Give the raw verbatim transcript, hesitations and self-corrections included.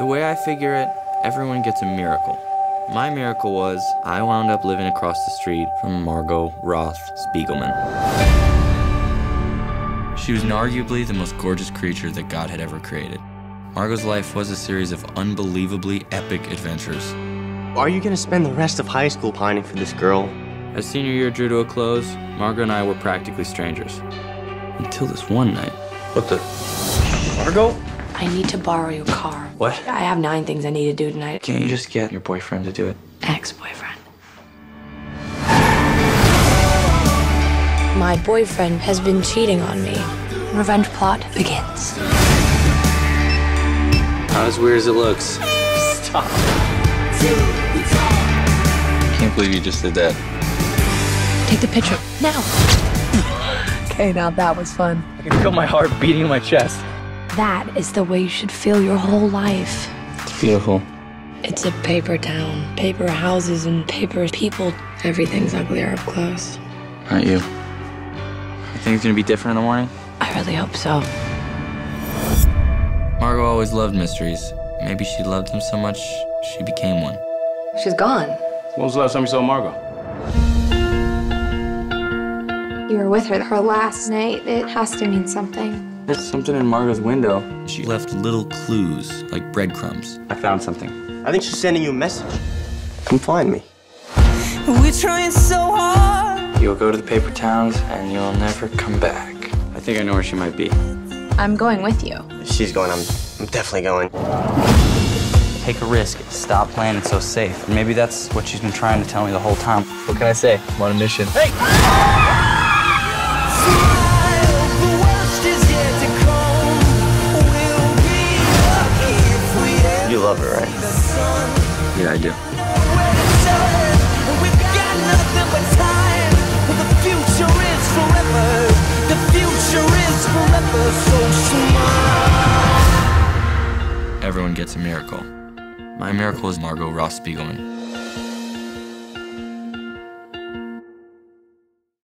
The way I figure it, everyone gets a miracle. My miracle was I wound up living across the street from Margo Roth Spiegelman. She was arguably the most gorgeous creature that God had ever created. Margo's life was a series of unbelievably epic adventures. Are you going to spend the rest of high school pining for this girl? As senior year drew to a close, Margo and I were practically strangers. Until this one night. What the? Margo? I need to borrow your car. What? I have nine things I need to do tonight. Can't you just get your boyfriend to do it? Ex-boyfriend. My boyfriend has been cheating on me. Revenge plot begins. Not as weird as it looks. Stop. Can't believe you just did that. Take the picture, now. Okay, now that was fun. I can feel my heart beating in my chest. That is the way you should feel your whole life. It's beautiful. It's a paper town. Paper houses and paper people. Everything's uglier up close. Not you. You think it's gonna be different in the morning? I really hope so. Margo always loved mysteries. Maybe she loved them so much, she became one. She's gone. When was the last time you saw Margo? You were with her her last night. It has to mean something. There's something in Margo's window. She left little clues, like breadcrumbs. I found something. I think she's sending you a message. Come find me. We're trying so hard. You'll go to the paper towns, and you'll never come back. I think I know where she might be. I'm going with you. If she's going, I'm, I'm definitely going. Take a risk. Stop playing it so safe. And maybe that's what she's been trying to tell me the whole time. What can I say? I'm on a mission. Hey! You love it, right? Yeah, I do. Everyone gets a miracle. My miracle is Margo Roth Spiegelman.